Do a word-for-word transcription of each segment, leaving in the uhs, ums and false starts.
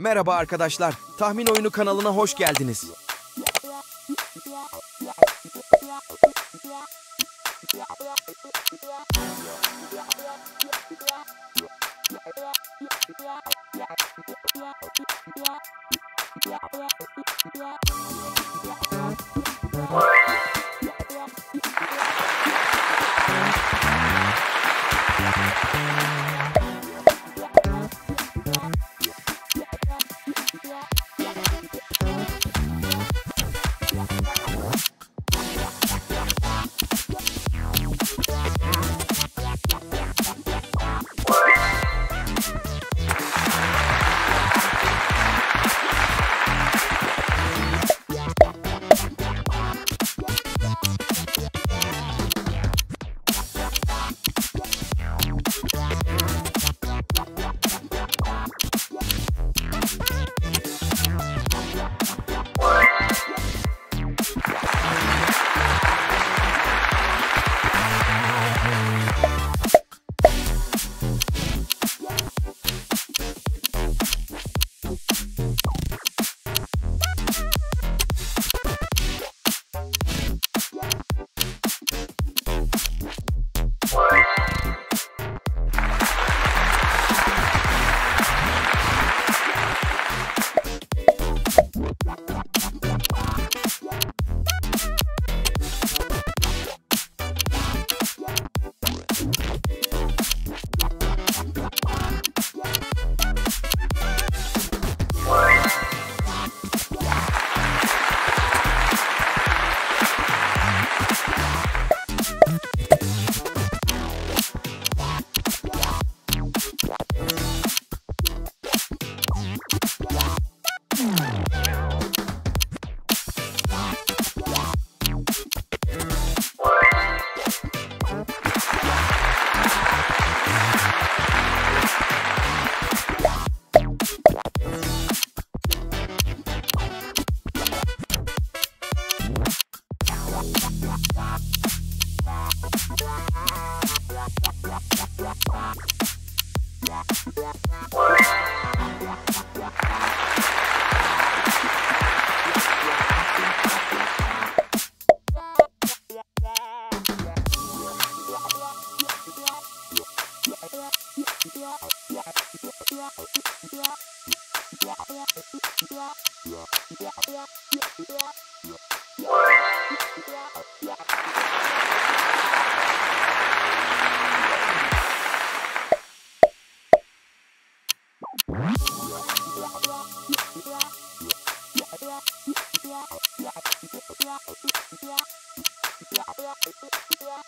Merhaba arkadaşlar, Tahmin Oyunu kanalına hoş geldiniz.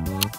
Thank you.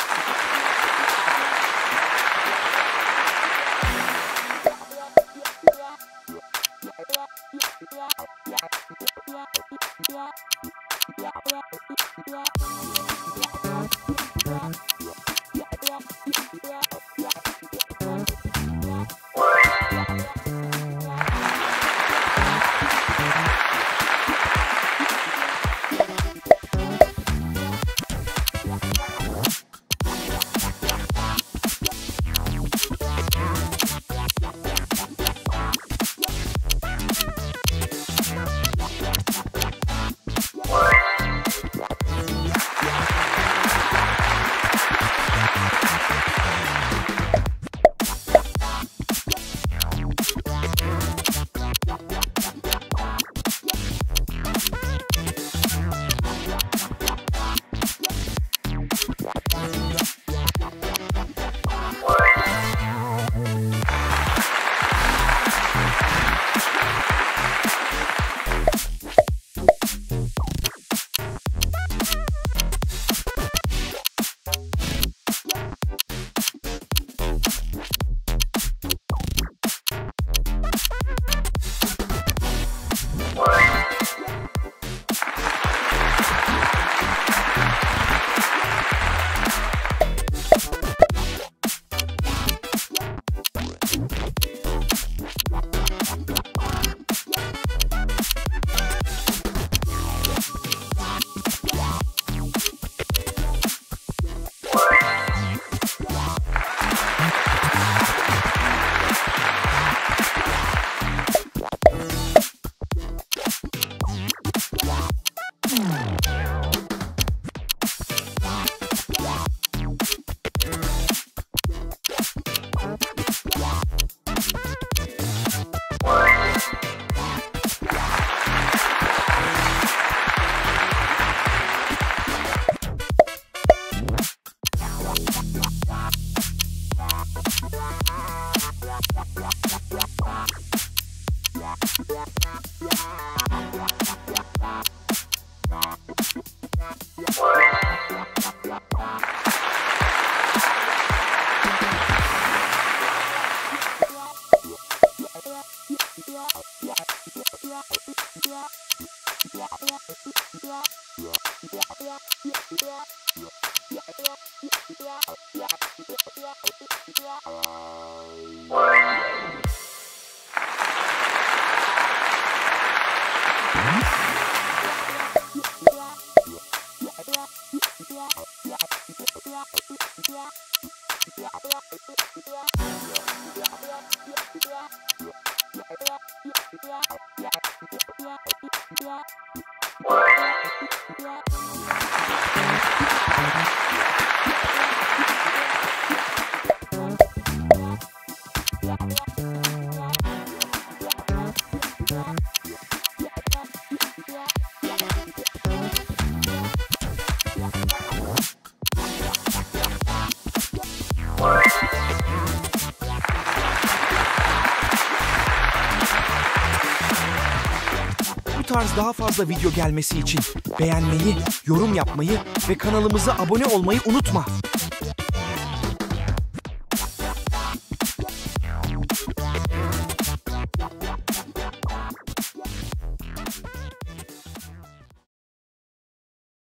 Bu tarz daha fazla video gelmesi için beğenmeyi, yorum yapmayı ve kanalımıza abone olmayı unutma.